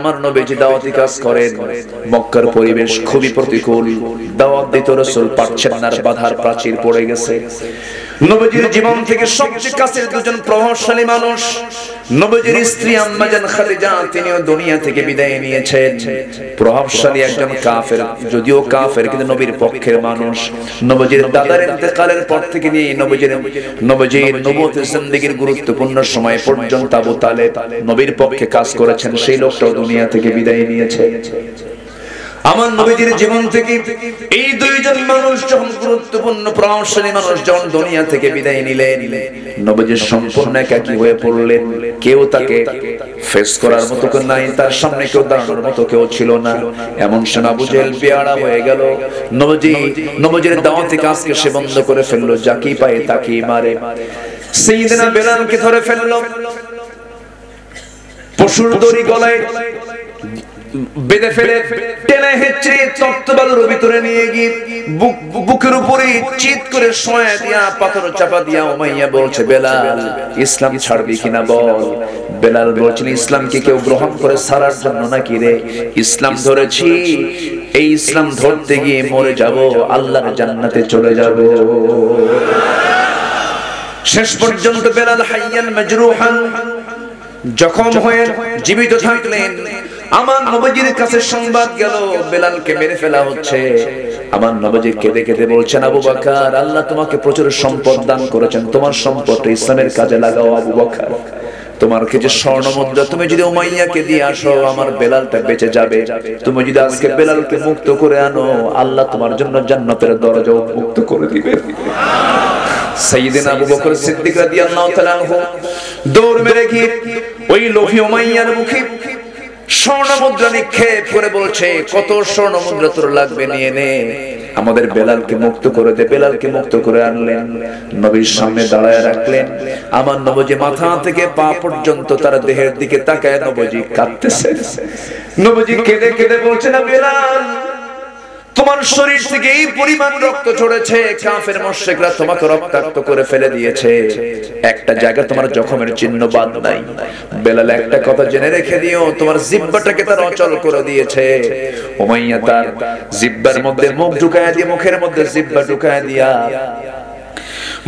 আমার নবীজি দাওয়াতি কাজ করেন। মক্কার পরিবেশ খুবই প্রতিকূল, দাওয়াত দিতে রাসূল পারছেন না, বাধার প্রাচীর পড়ে গেছে। নবীজির জীবন থেকে সবচেয়ে কাছের দুজন প্রভাবশালী মানুষ, নবীজির স্ত্রী আম্মা জান খাদিজা, তিনিও দুনিয়া থেকে বিদায় নিয়েছেন। প্রভাবশালী একজন কাফের, যদিও কাফের কিন্তু নবীর পক্ষের মানুষ। নবীজির দাদার ইন্তেকালের পর থেকে নিয়ে নবীজির নবুয়তের জিন্দেগীর গুরুত্বপূর্ণ সময় পর্যন্ত আবু তালেব নবীর পক্ষে কাজ করেছেন, সেই লোকটাও দুনিয়া থেকে বিদায় নিয়েছে। আমার নবীজির জীবন থেকে এই দুইজন মানুষ যখন গুরুত্বপূর্ণ প্রভাবশালী মানুষ যখন দুনিয়া থেকে বিদায় নিলেন, নবীজির সম্পূর্ণ একাকী হয়ে পড়লেন। কেউ তাকে ফেস করার মতো কেউ নাই, তার সামনে কেউ দাঁড়ানোর মতো কেউ ছিল না। এমন সময় আবু জেহেল বেয়ারা হয়ে গেল। নবীজির দাওয়াতে কাজকে সে বন্ধ করে ফেললো, যাকে পায় তাকেই মারে। সাইয়েদনা বেলালকে ধরে ফেললো, পশুর দড়ি গলায় বেঁধে ফেলে টেনে হেঁচড়ে তপ্তবালুর ভিতরে নিয়ে গিয়ে বুকের উপরে চিৎ করে শোয়া দিয়া পাথর চাপা দিয়া উমাইয়া বলছে, বেলাল ইসলাম ছাড়বি কিনা বল। বেলাল বলছিল, ইসলাম কি কেউ গ্রহণ করে সারার জন্য নাকি রে? ইসলাম ধরেছি, এই ইসলাম ধরতে গিয়ে মরে যাব, আল্লাহর জান্নাতে চলে যাব। শেষ পর্যন্ত বেলাল হাইয়ান মাজরুহান জখম হয়ে জীবিত থাকলেন। আমার নবীজির কাছে সংবাদ গেল বেলালকে মেরে ফেলা হচ্ছে। আমার নবীজি কেঁদে কেঁদে বলছেন, আবু বকর, আল্লাহ তোমাকে প্রচুর সম্পদ দান করেছেন, তোমার সম্পদটা ইসলামের কাজে লাগাও। আবু বকর, তোমার কাছে স্বর্ণ মুদ্রা, তুমি যদি উমাইয়াকে দিয়ে আসো আমার বেলালটা বেঁচে যাবে। তুমি যদি আজকে বেলালকে মুক্ত করে আনো, আল্লাহ তোমার জন্য জান্নাতের দরজা উন্মুক্ত করে দিবে। সাইয়েদনা আবু বকর সিদ্দিক রাদিয়াল্লাহু তাআলা আনহু দৌড় মেরে গিয়ে ওই লোভী উমাইয়ার মুখে স্বর্ণ মুদ্রা নিক্ষেপ করে বলছে, কত স্বর্ণ মুদ্রা তোর লাগবে, নিয়ে নে, আমাদের বেলালকে মুক্ত করে দে। বেলালকে মুক্ত করে আনলেন, নবীর সামনে দাঁড়ায় রাখলেন। আমার নবজি মাথা থেকে পা পর্যন্ত তার দেহের দিকে তাকায়, নবজি কাঁদতেছে। নবজি কেঁদে কেঁদে বলছে, না বেলাল, তোমার শরীর থেকে এই পরিমাণ রক্ত ঝরেছে, কাফের মুশরিকরা তোমাকে রক্তাক্ত করে ফেলে দিয়েছে, একটা জায়গা তোমার জখমের চিহ্ন বাদ নাই। বেলাল, একটা কথা জেনে রেখে দিও, তোমার জিহ্বাটাকে তার অচল করে দিয়েছে। উমাইয়া তার জিহ্বার মধ্যে মুখ ঢুকায়া দিয়ে, মুখের মধ্যে জিহ্বা ঢুকায়া দিয়া,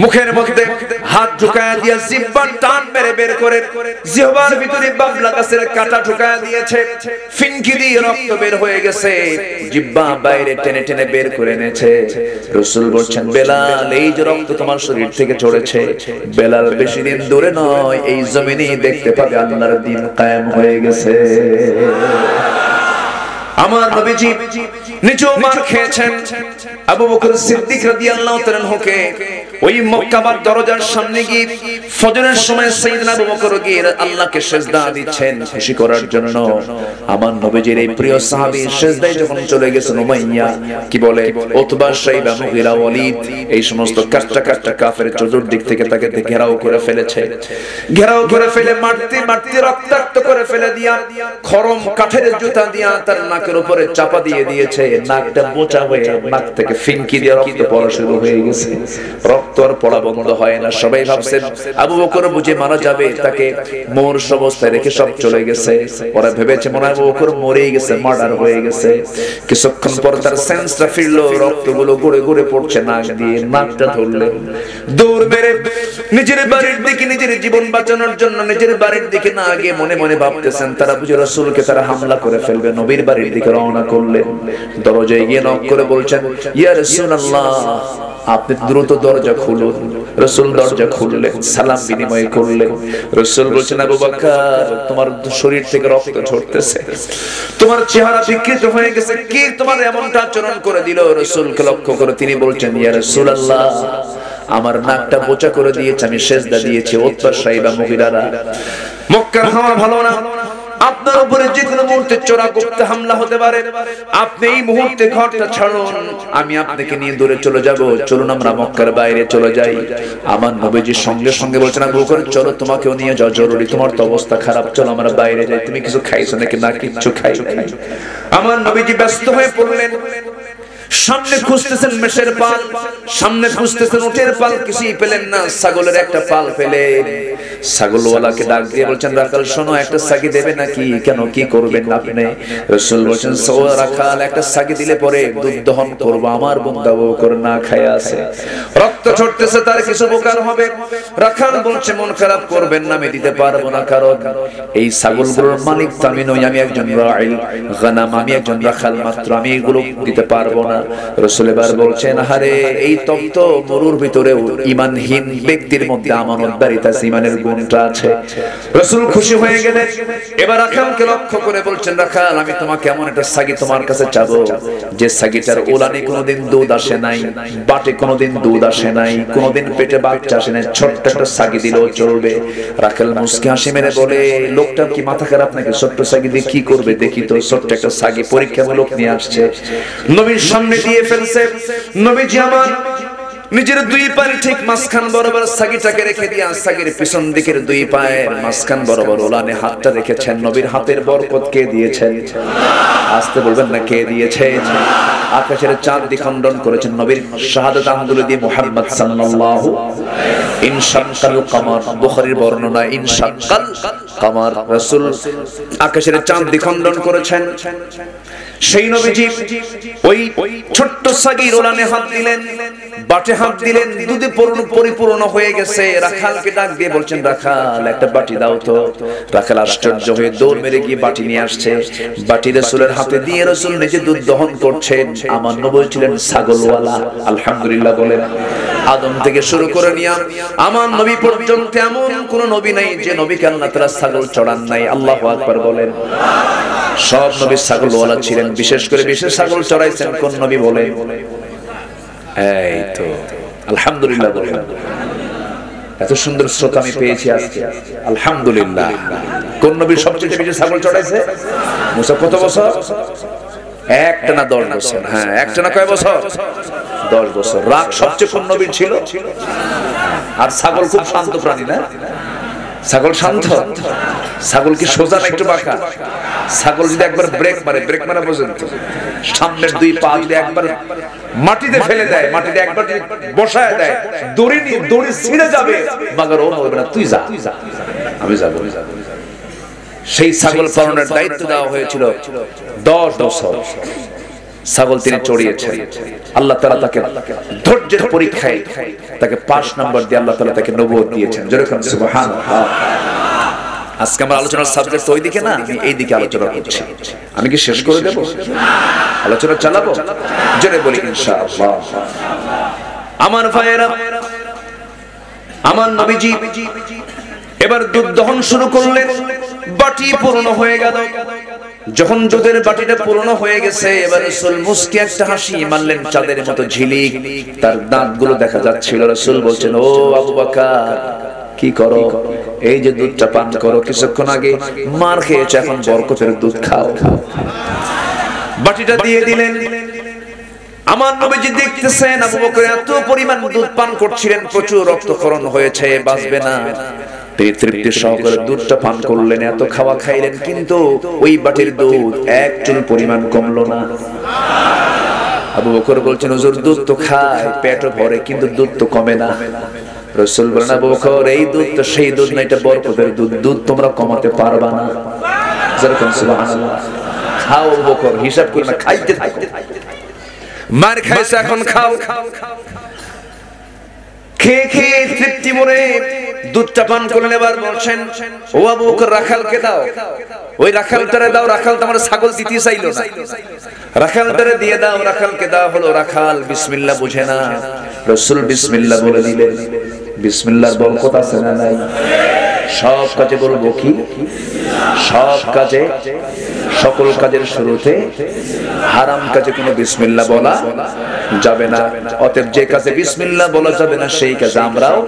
মুখের মধ্যে হাত ঢুকায়া দিয়া জিহ্বার টান মেরে বের করে জিহ্বার ভিতরে বাবলা গাছের কাঁটা ঢুকায়া দিয়েছে। ফিনকি দিয়ে রক্ত বের হয়ে গেছে, জিহ্বা বাইরে টেনে টেনে বের করে এনেছে। রাসূল বলছেন, বেলাল, এই যে রক্ত তোমার শরীর থেকে ঝরেছে, বেলাল বেশি দিন দূরে নয় এই জমিনেই দেখতে পাবে আল্লাহর দ্বীন কায়েম হয়ে গেছে। আমার নবীজি নিজেও মার খেয়েছেন। আবু বকর সিদ্দিক রাদিয়াল্লাহু তাআলাকে ওই মক্কার দরজার সামনে গিয়ে ফজরের সময় সাইয়েদনা আবু বকর গিয়ে আল্লাহকে সিজদা দিচ্ছেন খুশি করার জন্য। আমার নবীজির এই প্রিয় সাহাবী সিজদায় যখন চলে গেছেন, উমাইয়া কি বলে, উতবা, শাইবা, মুগীরা, ওয়ালিদ, এই সমস্ত কাট্টা কাট্টা কাফের চতুর্দিক থেকে তাকে ঘেরাও করে ফেলেছে। ঘেরাও করে ফেলে মারতে মারতে রক্তাক্ত করে ফেলে দিয়া খরম কাঠের জুতা দিয়া তার নাকের উপরে চাপা দিয়ে দিয়েছে। নাকটা মোচা হয়ে নাক থেকে ফিনকি দিয়ে রক্ত পড়া শুরু হয়ে গেছে। রক্ত আর পড়া বন্ধ হয় না। সবাই ভাবছেন আবু বকর বুঝে মারা যাবে, তাকে মরস অবস্থায় রেখে সব চলে গেছে। ওরা ভেবেছে মনে হয় আবু বকর মরেই গেছে, মার্ডার হয়ে গেছে। কিছুক্ষণ পর তার সেন্সটা ফিরলো, রক্তগুলো গড়ে গড়ে পড়ছে নাক দিয়ে। নাকটা ধরলেন, দৌড় মেরে নিজের বাড়ির দিকে, নিজের জীবন বাঁচানোর জন্য নিজের বাড়ির দিকে না গিয়ে মনে মনে ভাবতেছেন তারা বুঝে রাসূলকে তারা হামলা করে ফেলবে। নবীর বাড়ির দিকে রওনা করলেন, দরজায় গিয়ে নক করে বলছেন, ইয়া রাসূলুল্লাহ, আপনি দ্রুত দরজা খুলুন। রাসূল দরজা খুললেন, সালাম বিনিময় করলেন। রাসূল বলছেন, আবু বকর, তোমার শরীর থেকে রক্ত ঝরতেছে, তোমার চেহারা বিকৃত হয়ে গেছে, কি তোমার এমনটা আচরণ করে দিল? রাসূলকে লক্ষ্য করে তিনি বলছেন, ইয়া রাসূলুল্লাহ, আমার নাকটা বোচা করে দিয়েছে, আমি সিজদা দিয়েছি। উতবা, শাইবা, মুগীরারা, মক্কার হাওয়া ভালো না, আপনার উপরে যে কোনো মুহূর্তে চোরা গুপ্ত হামলা হতে পারে, আপনি এই মুহূর্তে ঘরটা ছাড়ুন, আমি আপনাকে নিয়ে দূরে চলে যাব, চলুন আমরা মক্কার বাইরে চলে যাই। আমার নবীজি সঙ্গে সঙ্গে বলছেন, আবু বকর, চলো, তোমাকেও নিয়ে যাওয়া জরুরি, তোমার তো অবস্থা খারাপ, চলো আমরা বাইরে যাই। তুমি কিছু খাইছো নাকি? না, কিচ্ছু খাই। আমার নবীজি ব্যস্ত হয়ে পড়লেন, সামনে খুঁজতেছেন মেষের পাল, সামনে খুঁজতেছেন উটের পাল, কিছুই পেলেন না। ছাগলের একটা পাল পেলেন। ছাগলওয়ালাকে ডাক দিয়ে বলছেন, রাখাল শোনো একটা সাগি দেবে নাকি? কেন কি করবেন আপনি? রাসূল বলেছেন, সওয়া রাখাল একটা সাগি দিলে পরে দুধ দহন করব, আমার বান্দা বকর না খায় আছে, রক্ত ঝরতেছে, তার কিছু উপকার হবে। রাখাল বলছে, মন খারাপ করবেন না, আমি দিতে পারবো না, কারণ এই ছাগলগুলোর মালিক তো আমি নই, আমি একজন রাঈল গনাম, আমি একজন রাখাল মাত্র, আমি এগুলো দিতে পারবো না। রাসূল এবার বলছেন, আরে এই তপ্ত মরুর ভিতরেও ঈমানহীন ব্যক্তির মধ্যে আমানতদারিতা ঈমানের গুণটা আছে। রাসূল খুশি হয়ে গেলেন। এবার রাখালকে লক্ষ্য করে বলছেন, রাখাল আমি তোমাকে এমন একটা সাগি তোমার কাছে চাবো যে সাগিটার ওলানে কোনোদিন দুধ আসে নাই, বাটে কোনোদিন দুধ আসে নাই, কোনোদিন পেটে বাচ্চা আসে নাই, ছোট্ট একটা সাগি দিলেও চলবে। রাখাল মুস্কি হাসি মেরে বলে, লোকটা কি মাথা খারাপ নাকি? ছোট্ট সাগি দিয়ে কি করবে? দেখি তো, ছোট্ট একটা সাগি পরীক্ষামূলক নিয়ে আসছে, নবীর সামনে দিয়ে ফেলছে। নবীজি আমার নিজের দুই পায়ের ঠিক মাঝখান বরাবর সাগিটাকে রেখে দিয়ে সাগির পিছন দিকের দুই পায়ের মাঝখান বরাবর ওলানে হাতটা রেখেছেন। নবীর হাতের বরকত কে দিয়েছেন? আসতে বলবেন না, কে দিয়েছেন? আকাশের চাঁদ দ্বিখণ্ডন করেছেন নবীর শাহাদাত আঙ্গুল দিয়ে মুহাম্মদ সাল্লাল্লাহু আলাইহি ইনশাকাল কমার, বুখারীর বর্ণনা ইনশাকাল কমার। রাসূল আকাশের চাঁদ দ্বিখণ্ডন করেছেন। সেই নবীজি ওই ছোট্ট সাগির ওলানে হাত দিলেন, বাটে হাত দিলেন, দুধে পরিপূর্ণ হয়ে গেছে। রাখালকে ডাক দিয়ে বলছেন, রাখাল একটা বাটি দাও তো। রাখাল আশ্চর্য হয়ে দৌড় মেরে গিয়ে বাটি নিয়ে আসছে। বাটি রাসূলের হাতে দিয়ে রাসূল নিজে দুধ দহন করছেন। আমার নবী ছিলেন ছাগলওয়ালা, আলহামদুলিল্লাহ বলেন। আদম থেকে শুরু করে নিয়ে আমার নবী পর্যন্ত এমন কোন নবী নাই যে নবীকে আল্লাহ তাআলা ছাগল চড়ান নাই। আল্লাহু আকবার বলেন। সব নবী ছাগলওয়ালা ছিলেন, বিশেষ করে বিশেষ ছাগল চড়াইছেন কোন নবী বলে? এই তো আলহামদুলিল্লাহ বলেন। এত সুন্দর শ্রোতা আমি পেয়েছি আজকে, আলহামদুলিল্লাহ। কোন নবী সবচেয়ে বেশি ছাগল চড়াইছে? মুসা কত বছর? একটা না 10 বছর। হ্যাঁ, একটা না কয় বছর? 10 বছর। রাগ সবচেয়ে কোন নবীর ছিল? আর ছাগল খুব শান্ত প্রাণী না? ছাগল শান্ত? ছাগল কি সোজা না একটু বাঁকা? ছাগল যদি একবার ব্রেক মারে, ব্রেক মারা পর্যন্ত সামনের দুই পা যদি একবার মাটিতে ফেলে দেয়, মাটিতে একবার যদি বসায় দেয়, দড়ি ছিঁড়ে যাবে, মাগর ও হবে না, তুই যা আমি যাবো। সেই ছাগল পালনের দায়িত্ব দেওয়া হয়েছিল 10 বছর। ছাগল তিনি চড়িয়েছেন। আল্লাহ তাআলা তাকে ধৈর্যের পরীক্ষায় তাকে 5 নম্বর দিয়ে আল্লাহ তাআলা তাকে নবুয়ত দিয়েছেন। যেরকম সুবহানাল্লাহ। আজকে আমরা আলোচনার সাবজেক্ট ওই দিকে না, আমি এই দিকে আলোচনা করছি। আমি কি শেষ করে দেব? আলোচনা চালাবো? জোরে বলি ইনশাআল্লাহ। আমার ভাইয়েরা, আমার নবীজি এবার দুধ দহন শুরু করলেন। বাটি পূর্ণ হয়ে গেল। যখন দুধের বাটিটা পূর্ণ হয়ে গেছে, এবার রাসূল মুস্কি একটা হাসি মারলেন, চাঁদের মতো ঝিলিক, তার দাঁতগুলো দেখা যাচ্ছিল। রাসূল বলছেন, ও আবু বকর কি করো? এই যে দুধটা পান করো, কিছুক্ষণ আগে মার খেয়েছ, এখন বরকতের দুধ খাও। বাটিটা দিয়ে দিলেন। আমার নবীজি দেখতেছেন আবু বকর এত পরিমাণ দুধ পান করছিলেন, প্রচুর রক্তক্ষরণ হয়েছে, বাঁচবে না। তৃপ্তি সহকারে দুধটা পান করলেন, এত খাওয়া খাইলেন, কিন্তু ওই বাটির দুধ এক চুল পরিমাণ কমলো না। আবু বকর বলছেন, হুজুর দুধ তো খায়, পেটও ভরে, কিন্তু দুধ তো কমে না। রাসূল বলেন, আবু বকর এই দুধ তো সেই দুধ না, এটা বরকতের দুধ, দুধ তোমরা কমাতে পারবা না। যেরকম সুবহানাল্লাহ। খাও আবু বকর, হিসাব করে না, খাইতে থাকো, মার খাইছে এখন খাও। খেয়ে খেয়ে তৃপ্তি মনে দুধটা পান করলেন। এবার বলছেন, ও আবু বকর রাখালকে দাও, ওই রাখালটারে দাও। রাখাল তো আমার ছাগল দিতে চাইলো না। রাখালটারে দিয়ে দাও। রাখালকে দাও হলো। রাখাল বিসমিল্লাহ বুঝে না। রাসূল বিসমিল্লাহ বলে দিলেন। বিসমিল্লাহর বরকত আছে না নাই? সব কাজে বলবো কি? সব কাজে, সকল কাজের শুরুতে হারাম কাজে কোনো বিসমিল্লাহ বলা যাবে না। অতএব যে কাজে বিসমিল্লাহ বলা যাবে না, সেই কাজে আমরাও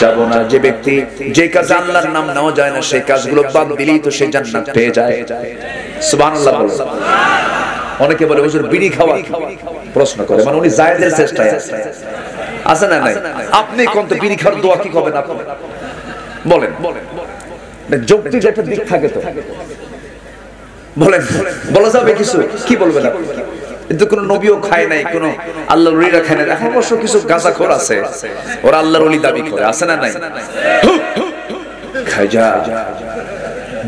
যাব না। যে ব্যক্তি যে কাজে আল্লাহর নাম নেওয়া যায় না, সেই কাজগুলো বাদ দিলেই তো সে জান্নাত পেয়ে যায়। সুবহানাল্লাহ বলো। অনেকে বলে হুজুর বিড়ি খাওয়া প্রশ্ন করে, মানে উনি জায়েদের চেষ্টায় আছে না নাই? আপনি কোন তো বিড়ি খাওয়ার দোয়া কি করবেন? আপনি বলেন, যৌক্তিক একটা দিক থাকে তো, বলেন বলা যাবে কিছু? কি বলবেন আপনি? কিন্তু কোন নবীও খায় নাই, কোন আল্লাহর ওলিরা খায় না। এখন অবশ্য কিছু গাঁজাখোর আছে, ওরা আল্লাহর ওলি দাবি করে, আছে না নাই? खजा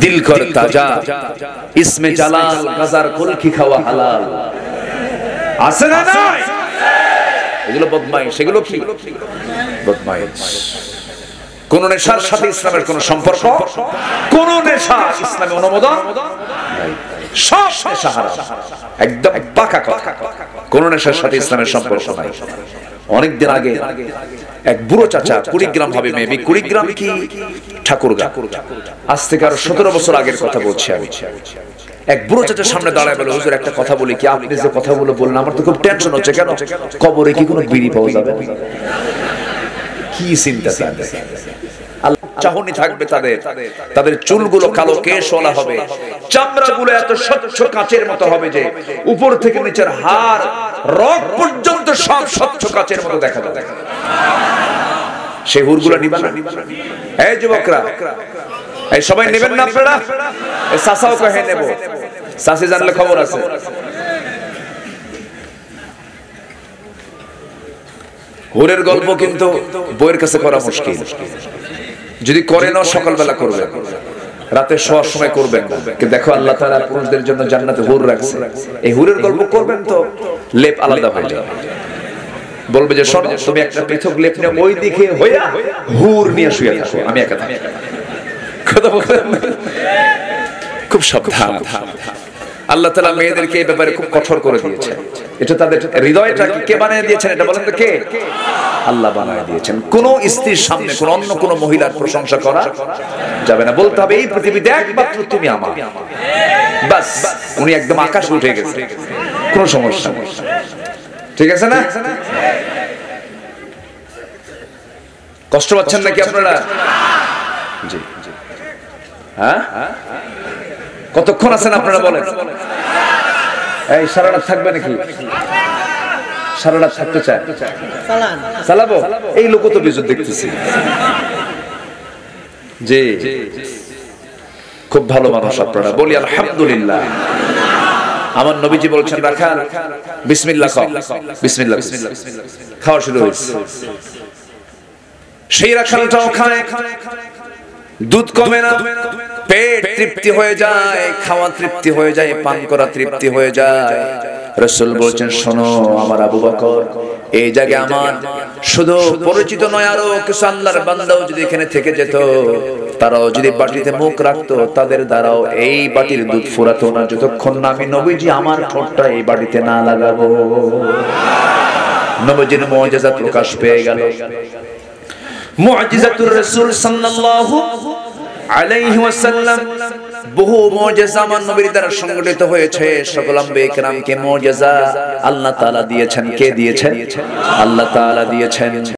दिल कर ताजा इसमें जलाल गजार कुल की खावा हलाल আছে না নাই এগুলো বদমাইশ এগুলো কি বদমাইশ কোন নেশার সাথে ইসলামের কোন সম্পর্ক কোন নেশা ইসলামে অনুমোদন নাই সব নেশা হারাম একদম পাকা কথা কোন নেশার সাথে ইসলামের সম্পর্ক নাই অনেক দিন আগে এক বুড়ো চাচা 20 গ্রাম হবে মেবি 20 গ্রাম কি ঠাকুরগা আজ থেকে আর 17 বছর আগের কথা বলছি আমি এক বুড়ো চাচার সামনে দাঁড়ায় বলে হুজুর একটা কথা বলি কি আপনি যে কথাগুলো বললেন আমার তো খুব টেনশন হচ্ছে কেন কবরে কি কোনো বিড়ি পাওয়া যাবে কি চিন্তা তাদের আল্লাহ চাহনি থাকবে তাদের তাদের চুলগুলো কালো কেশওয়ালা হবে চামড়াগুলো এত স্বচ্ছ কাচের মতো হবে যে উপর থেকে নিচের হাড় রগ পর্যন্ত সব স্বচ্ছ কাচের মতো দেখা যাবে সেই হুরগুলো নিবা না এই যুবকরা এই সবাই নেবেন না আপনারা এই চাচাও কহে নেব চাচি জানলে খবর আছে হুরের গল্প কিন্তু বইয়ের কাছে করা মুশকিল যদি করেন সকালবেলা করবেন রাতে শোয়ার সময় করবেন কি দেখো আল্লাহ তাআলা পুরুষদের জন্য জান্নাতে হুর রাখছে এই হুরের গল্প করবেন তো লেপ আলাদা হয়ে যাবে বলবে যে শোনো তুমি একটা পৃথক লেপ নিয়ে ওই দিকে হইয়া হুর নিয়ে শুয়ে থাকো আমি একা থাকি খুব সাবধান আল্লাহ তাআলা মেয়েদেরকে এই ব্যাপারে খুব কঠোর করে দিয়েছেন এটা তাদের হৃদয়টা কে বানিয়ে দিয়েছেন এটা বলেন তো কে আল্লাহ বানিয়ে দিয়েছেন কোন স্ত্রীর সামনে কোন অন্য কোন মহিলার প্রশংসা করা যাবে না বলতে হবে এই পৃথিবীতে একমাত্র তুমি আমার বাস উনি একদম আকাশে উঠে গেছে কোনো সমস্যা নেই ঠিক আছে না কষ্ট পাচ্ছেন নাকি আপনারা জি হ্যাঁ কতক্ষণ আছেন আপনারা বলেন এই সারা রাত থাকবে নাকি সারা রাত থাকতে চায় চালাবো এই লোক তো বিজুত দেখতেছি জি খুব ভালো মানুষ আপনারা বলি আলহামদুলিল্লাহ আমার নবীজি বলছেন রাখাল বিসমিল্লাহ বিসমিল্লাহ খাওয়া শুরু হয়েছে সেই রাখালটাও খায় দুধ কমে না পেট তৃপ্তি হয়ে যায় খাওয়া তৃপ্তি হয়ে যায় পান করা তৃপ্তি হয়ে যায় রাসূল বলেছেন শোনো আমার আবু বকর এই জায়গায় আমার শুধু পরিচিত নয় আরো কিছু আল্লাহর বান্দাও যদি এখানে থেকে যেত তারাও যদি বাটিতে মুখ রাখতো তাদের দ্বারাও এই বাটির দুধ ফুরাতো না যতক্ষণ না আমি নবীজি আমার ঠোঁটটা এই বাটিতে না লাগাবো নবীজির মুজিজা প্রকাশ পেয়ে গেল মুজিজাতুর রাসূল সাল্লাল্লাহু আলাইহি ওয়াসাল্লাম বহু মুজিজা মান নবীর দ্বারা সংগঠিত হয়েছে সকল আম্বিয়া کرام কে মুজিজা আল্লাহ তাআলা দিয়েছেন কে দিয়েছেন আল্লাহ তাআলা দিয়েছেন